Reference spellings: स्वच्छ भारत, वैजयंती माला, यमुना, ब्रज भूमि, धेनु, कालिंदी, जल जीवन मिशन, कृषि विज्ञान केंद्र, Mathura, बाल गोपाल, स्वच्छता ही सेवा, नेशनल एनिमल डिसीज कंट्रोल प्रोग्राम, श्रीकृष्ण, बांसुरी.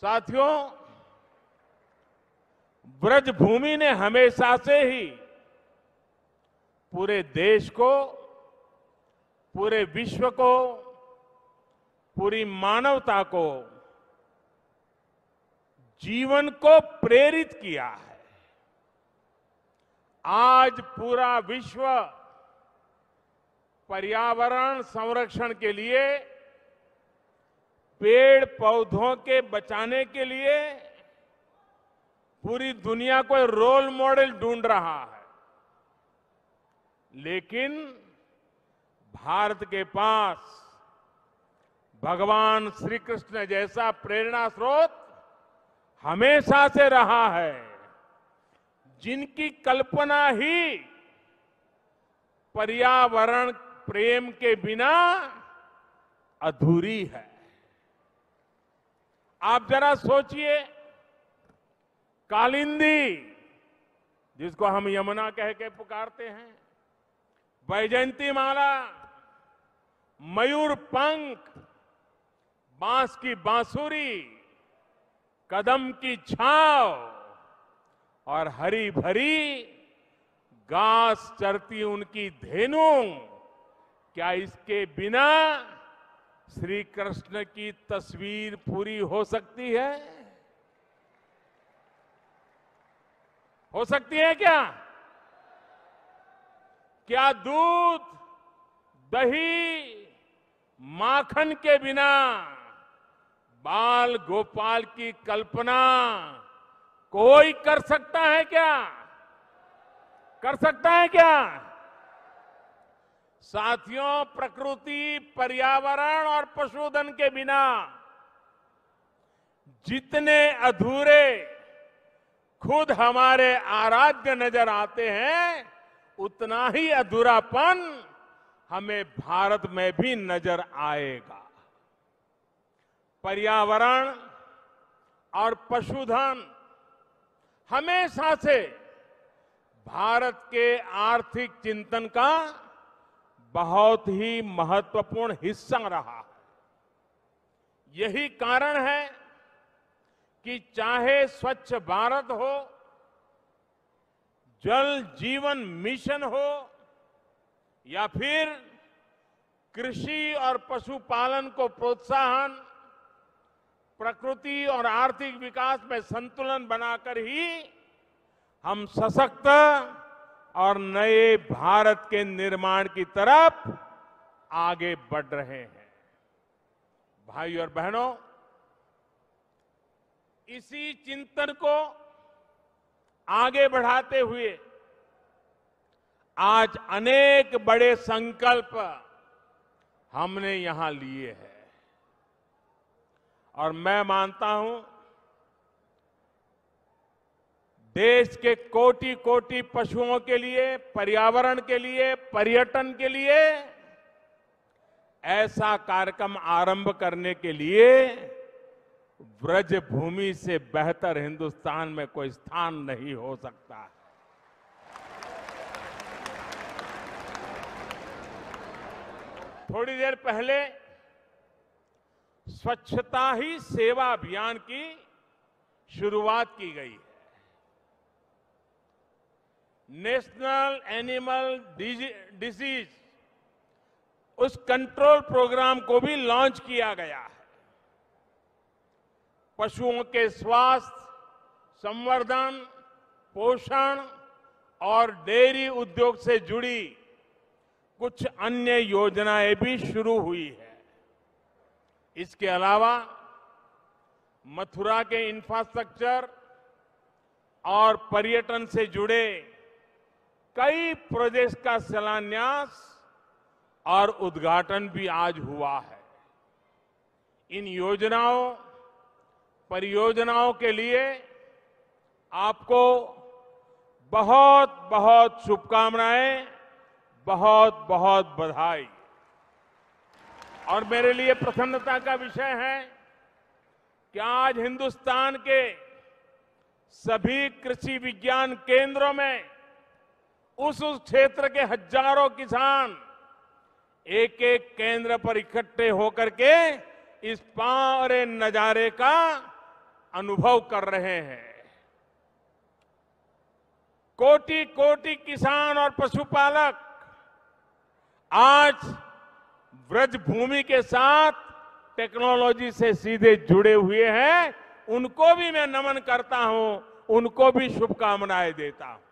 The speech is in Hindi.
साथियों, ब्रज भूमि ने हमेशा से ही पूरे देश को, पूरे विश्व को, पूरी मानवता को जीवन को प्रेरित किया है। आज पूरा विश्व पर्यावरण संरक्षण के लिए, पेड़ पौधों के बचाने के लिए पूरी दुनिया को रोल मॉडल ढूंढ रहा है, लेकिन भारत के पास भगवान श्रीकृष्ण जैसा प्रेरणा स्रोत हमेशा से रहा है, जिनकी कल्पना ही पर्यावरण प्रेम के बिना अधूरी है। आप जरा सोचिए, कालिंदी जिसको हम यमुना कह के पुकारते हैं, वैजयंती माला, मयूर पंख, बांस की बांसुरी, कदम की छाव और हरी भरी घास चरती उनकी धेनु, क्या इसके बिना श्री कृष्ण की तस्वीर पूरी हो सकती है? हो सकती है क्या? क्या दूध, दही, माखन के बिना बाल गोपाल की कल्पना कोई कर सकता है क्या? कर सकता है क्या? साथियों, प्रकृति, पर्यावरण और पशुधन के बिना जितने अधूरे खुद हमारे आराध्य नजर आते हैं, उतना ही अधूरापन हमें भारत में भी नजर आएगा। पर्यावरण और पशुधन हमेशा से भारत के आर्थिक चिंतन का बहुत ही महत्वपूर्ण हिस्सा रहा है। यही कारण है कि चाहे स्वच्छ भारत हो, जल जीवन मिशन हो, या फिर कृषि और पशुपालन को प्रोत्साहन, प्रकृति और आर्थिक विकास में संतुलन बनाकर ही हम सशक्त और नए भारत के निर्माण की तरफ आगे बढ़ रहे हैं। भाइयों और बहनों, इसी चिंतन को आगे बढ़ाते हुए आज अनेक बड़े संकल्प हमने यहां लिए हैं और मैं मानता हूं देश के कोटि कोटि पशुओं के लिए, पर्यावरण के लिए, पर्यटन के लिए ऐसा कार्यक्रम आरंभ करने के लिए ब्रज भूमि से बेहतर हिंदुस्तान में कोई स्थान नहीं हो सकता। थोड़ी देर पहले स्वच्छता ही सेवा अभियान की शुरुआत की गई है। नेशनल एनिमल डिसीज उस कंट्रोल प्रोग्राम को भी लॉन्च किया गया है। पशुओं के स्वास्थ्य, संवर्धन, पोषण और डेयरी उद्योग से जुड़ी कुछ अन्य योजनाएं भी शुरू हुई है। इसके अलावा मथुरा के इंफ्रास्ट्रक्चर और पर्यटन से जुड़े कई प्रोजेक्ट्स का शिलान्यास और उद्घाटन भी आज हुआ है। इन योजनाओं, परियोजनाओं के लिए आपको बहुत बहुत शुभकामनाएं, बहुत बहुत बधाई। और मेरे लिए प्रसन्नता का विषय है कि आज हिंदुस्तान के सभी कृषि विज्ञान केंद्रों में उस क्षेत्र के हजारों किसान एक एक केंद्र पर इकट्ठे होकर के इस पारे नजारे का अनुभव कर रहे हैं। कोटि कोटि किसान और पशुपालक आज ब्रज भूमि के साथ टेक्नोलॉजी से सीधे जुड़े हुए हैं। उनको भी मैं नमन करता हूं, उनको भी शुभकामनाएं देता हूं।